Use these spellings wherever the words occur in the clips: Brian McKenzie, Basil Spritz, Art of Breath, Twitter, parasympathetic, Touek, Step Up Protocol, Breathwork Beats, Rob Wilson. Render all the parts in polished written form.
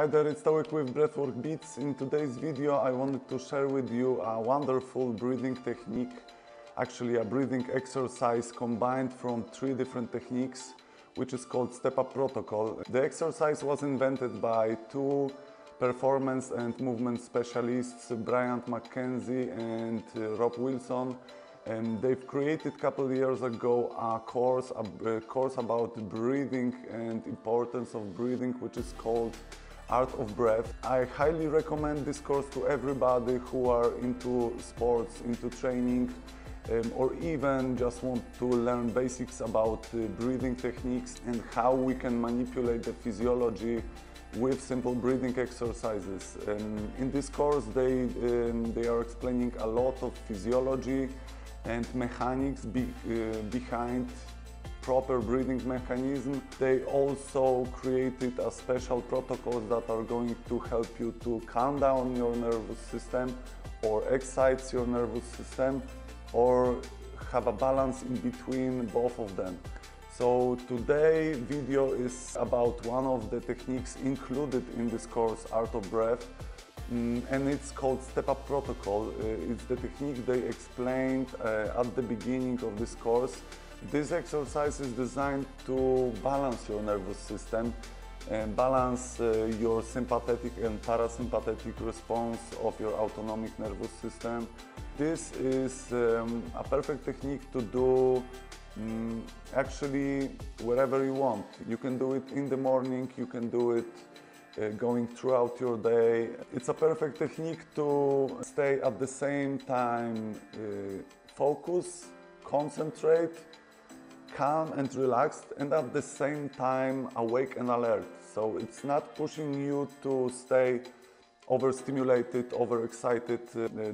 Hi there, it's Touek with Breathwork Beats. In today's video I wanted to share with you a wonderful breathing technique, actually a breathing exercise combined from three different techniques, which is called Step Up Protocol. The exercise was invented by two performance and movement specialists, Brian McKenzie and Rob Wilson, and they've created a couple of years ago a course about breathing and importance of breathing, which is called Art of Breath. I highly recommend this course to everybody who are into sports, into training, or even just want to learn basics about breathing techniques and how we can manipulate the physiology with simple breathing exercises. In this course they are explaining a lot of physiology and mechanics behind proper breathing mechanism. They also created a special protocols that are going to help you to calm down your nervous system or excite your nervous system or have a balance in between both of them. So today's video is about one of the techniques included in this course, Art of Breath, and it's called Step Up Protocol. It's the technique they explained at the beginning of this course. This exercise is designed to balance your nervous system and balance your sympathetic and parasympathetic response of your autonomic nervous system. This is a perfect technique to do actually wherever you want. You can do it in the morning, you can do it going throughout your day. It's a perfect technique to stay at the same time focused, concentrate, calm and relaxed, and at the same time awake and alert. So it's not pushing you to stay overstimulated, overexcited.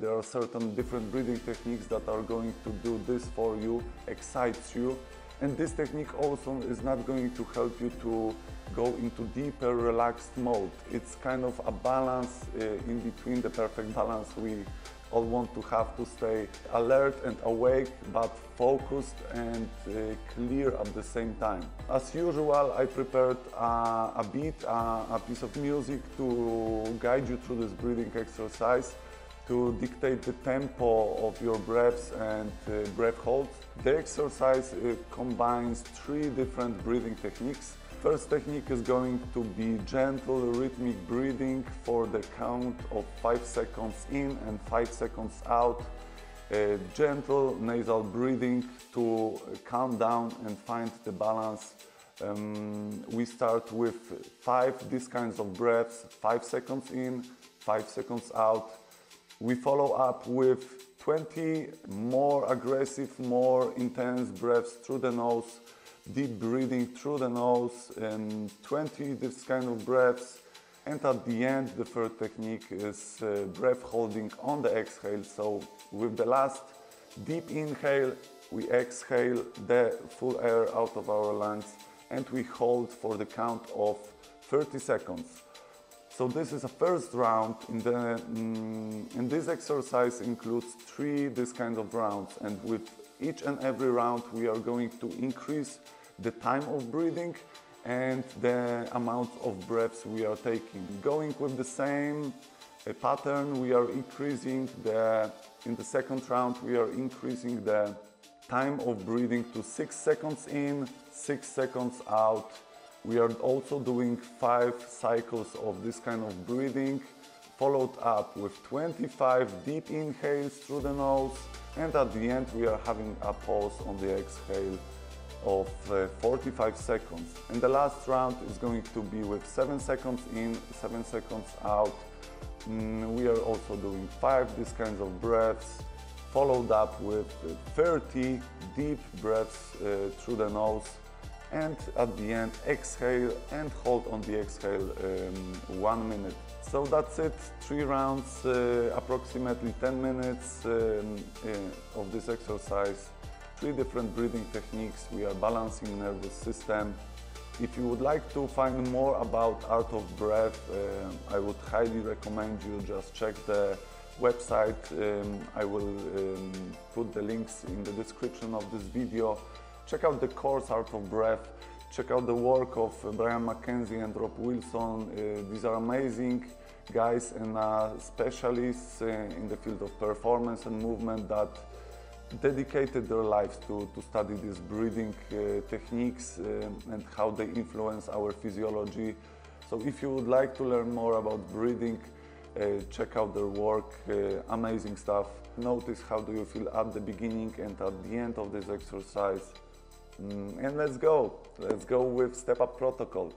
There are certain different breathing techniques that are going to do this for you, excites you. And this technique also is not going to help you to go into deeper, relaxed mode. It's kind of a balance in between, the perfect balance we all want to have, to stay alert and awake, but focused and clear at the same time. As usual, I prepared a beat, a piece of music to guide you through this breathing exercise, to dictate the tempo of your breaths and breath holds. The exercise combines three different breathing techniques. First technique is going to be gentle rhythmic breathing for the count of 5 seconds in and 5 seconds out. Gentle nasal breathing to calm down and find the balance. We start with these kinds of breaths, 5 seconds in, 5 seconds out. We follow up with 20 more aggressive, more intense breaths through the nose. Deep breathing through the nose, and 20 this kind of breaths. And at the end, the third technique is breath holding on the exhale. So with the last deep inhale, we exhale the full air out of our lungs and we hold for the count of 30 seconds. So this is a first round, and this exercise includes three this kind of rounds, and with each and every round we are going to increase the time of breathing and the amount of breaths we are taking. Going with the same pattern, we are increasing in the second round, we are increasing the time of breathing to 6 seconds in, 6 seconds out. We are also doing 5 cycles of this kind of breathing, followed up with 25 deep inhales through the nose, and at the end we are having a pause on the exhale of 45 seconds. And the last round is going to be with 7 seconds in, 7 seconds out. We are also doing 5 these kinds of breaths, followed up with 30 deep breaths through the nose, and at the end exhale and hold on the exhale 1 minute. So that's it, 3 rounds, approximately 10 minutes of this exercise, 3 different breathing techniques. We are balancing nervous system. If you would like to find more about Art of Breath, I would highly recommend you just check the website. I will put the links in the description of this video. Check out the course Art of Breath. check out the work of Brian McKenzie and Rob Wilson. These are amazing guys and specialists in the field of performance and movement that dedicated their lives to study these breathing techniques and how they influence our physiology. So if you would like to learn more about breathing, check out their work, amazing stuff. Notice how do you feel at the beginning and at the end of this exercise. And let's go with Step Up Protocol.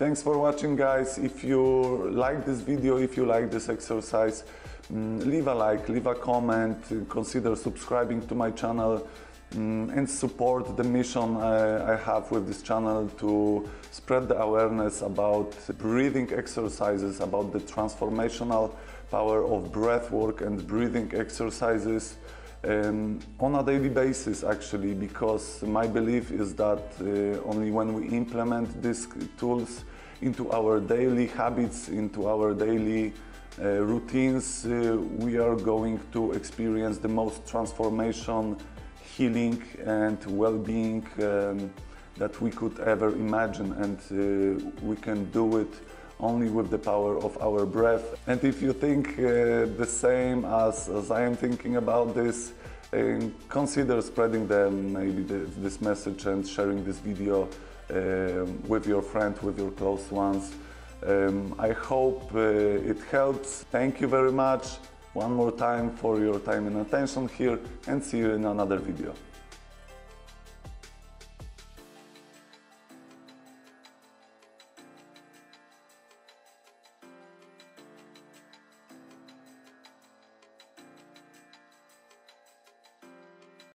Thanks for watching, guys. If you like this video, if you like this exercise, leave a like, leave a comment, consider subscribing to my channel, and support the mission I have with this channel to spread the awareness about breathing exercises, about the transformational power of breath work and breathing exercises on a daily basis, actually, because my belief is that only when we implement these tools into our daily habits, into our daily routines, we are going to experience the most transformation, healing and well-being that we could ever imagine, and we can do it only with the power of our breath. And if you think the same as I am thinking about this, consider spreading this message and sharing this video with your friends, with your close ones. I hope it helps. Thank you very much. One more time for your time and attention here, and see you in another video.